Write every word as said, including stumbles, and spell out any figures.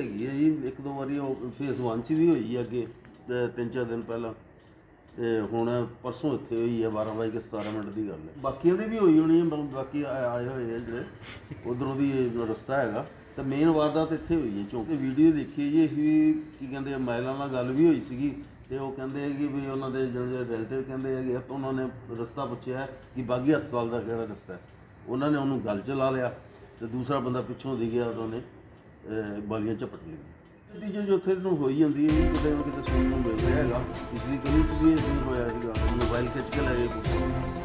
ਹੈਗੀ ਹੈ ਜੀ। ਇੱਕ ਦੋ ਵਾਰੀ ਉਹ ਫੇਸ ਵਨ 'ਚ ਵੀ ਹੋਈ ਹੈ ਅੱਗੇ ਤਿੰਨ ਚਾਰ ਦਿਨ ਪਹਿਲਾਂ, ਅਤੇ ਹੁਣ ਪਰਸੋਂ ਇੱਥੇ ਹੋਈ ਹੈ ਬਾਰਾਂ ਵਜੇ ਕੇ ਸਤਾਰਾਂ ਮਿੰਟ ਦੀ ਗੱਲ ਹੈ। ਬਾਕੀਆਂ ਦੀ ਵੀ ਹੋਈ ਹੋਣੀ ਹੈ, ਬਾਕੀ ਆਏ ਹੋਏ ਆ ਜਿਹੜੇ ਉੱਧਰੋਂ ਦੀ ਰਸਤਾ ਹੈਗਾ, ਤਾਂ ਮੇਨ ਵਾਰਦਾਤ ਇੱਥੇ ਹੋਈ ਹੈ ਚੌਂਕ। ਵੀਡੀਓ ਦੇਖੀ ਜੀ ਅਸੀਂ, ਕੀ ਕਹਿੰਦੇ ਮਹਿਲਾ ਨਾਲ ਗੱਲ ਵੀ ਹੋਈ ਸੀਗੀ, ਅਤੇ ਉਹ ਕਹਿੰਦੇ ਕਿ ਵੀ ਉਹਨਾਂ ਦੇ ਜਿਹੜੇ ਰਿਲੇਟਿਵ ਕਹਿੰਦੇ ਹੈਗੇ ਆ, ਤਾਂ ਉਹਨਾਂ ਨੇ ਰਸਤਾ ਪੁੱਛਿਆ ਕਿ ਬਾਗੀ ਹਸਪਤਾਲ ਦਾ ਕਿਹੜਾ ਰਸਤਾ ਹੈ। ਉਹਨਾਂ ਨੇ ਉਹਨੂੰ ਗੱਲ 'ਚ ਲਾ ਲਿਆ ਅਤੇ ਦੂਸਰਾ ਬੰਦਾ ਪਿੱਛੋਂ ਦੀ ਗਿਆ, ਉਹਨਾਂ ਨੇ ਬਾਲੀਆਂ ਝਪਟ ਲਈਆਂ। ਚੀਜ਼ ਜੋ ਉੱਥੇ ਨੂੰ ਹੋਈ ਜਾਂਦੀ ਹੈ ਕਿਤੇ ਨਾ ਕਿਤੇ ਸੁਣਨ ਨੂੰ ਮਿਲ ਰਿਹਾ ਹੈਗਾ। ਪਿਛਲੀ ਕਦੀ 'ਚ ਵੀ ਇਹ ਹੋਇਆ ਸੀਗਾ, ਮੋਬਾਈਲ ਖਿੱਚ ਕੇ ਲੈ ਗਏ।